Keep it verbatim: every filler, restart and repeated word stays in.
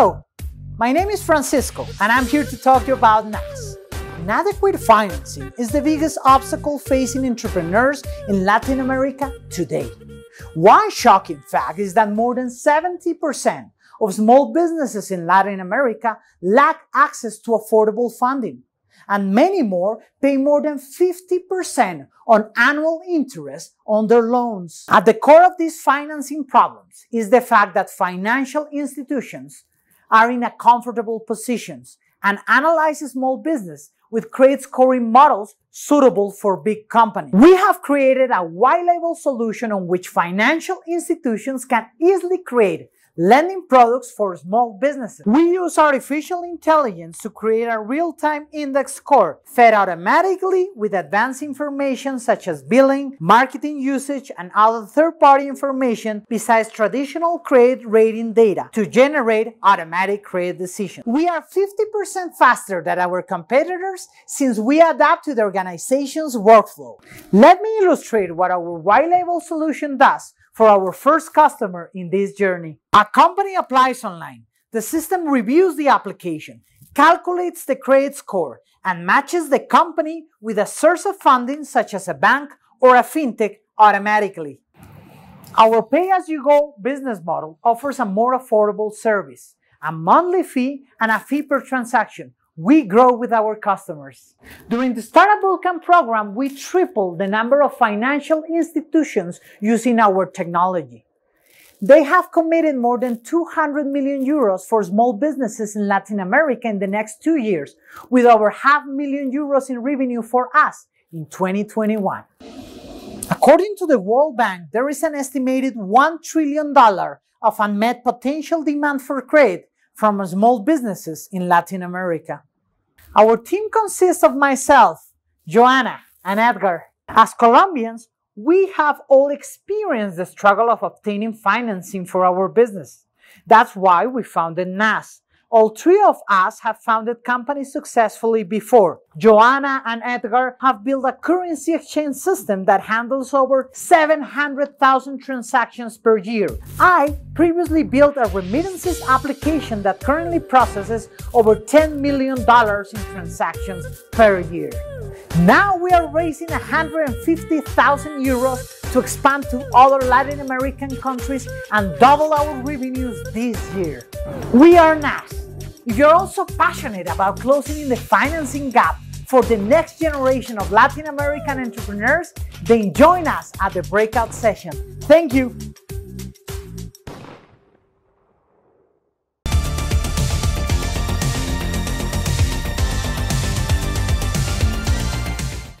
Hello, my name is Francisco and I'm here to talk to you about NaaS. Inadequate financing is the biggest obstacle facing entrepreneurs in Latin America today. One shocking fact is that more than seventy percent of small businesses in Latin America lack access to affordable funding, and many more pay more than fifty percent on annual interest on their loans. At the core of these financing problems is the fact that financial institutions are in a comfortable position and analyze small business with credit scoring models suitable for big companies. We have created a Y-level solution on which financial institutions can easily create lending products for small businesses. We use artificial intelligence to create a real-time index score fed automatically with advanced information such as billing, marketing usage, and other third-party information besides traditional credit rating data to generate automatic credit decisions. We are fifty percent faster than our competitors since we adapt to the organization's workflow. Let me illustrate what our Y-level solution does for our first customer in this journey. A company applies online. The system reviews the application, calculates the credit score, and matches the company with a source of funding such as a bank or a fintech automatically. Our pay-as-you-go business model offers a more affordable service, a monthly fee, and a fee per transaction. We grow with our customers. During the Startup Vulcan program, we tripled the number of financial institutions using our technology. They have committed more than two hundred million euros for small businesses in Latin America in the next two years, with over half million euros in revenue for us in twenty twenty-one. According to the World Bank, there is an estimated one trillion dollars of unmet potential demand for credit from small businesses in Latin America. Our team consists of myself, Joanna, and Edgar. As Colombians, we have all experienced the struggle of obtaining financing for our business. That's why we founded NaaS. All three of us have founded companies successfully before. Joanna and Edgar have built a currency exchange system that handles over seven hundred thousand transactions per year. I previously built a remittances application that currently processes over ten million dollars in transactions per year. Now we are raising one hundred fifty thousand euros to expand to other Latin American countries and double our revenues this year. We are NaaS. If you're also passionate about closing in the financing gap for the next generation of Latin American entrepreneurs, then join us at the breakout session. Thank you.